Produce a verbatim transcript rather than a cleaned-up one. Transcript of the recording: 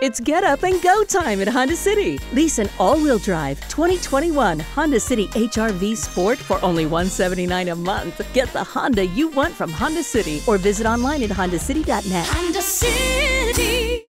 It's get up and go time at Honda City. Lease an all-wheel drive twenty twenty-one Honda City H R V Sport for only one hundred seventy-nine dollars a month. Get the Honda you want from Honda City or visit online at honda city dot net. Honda City.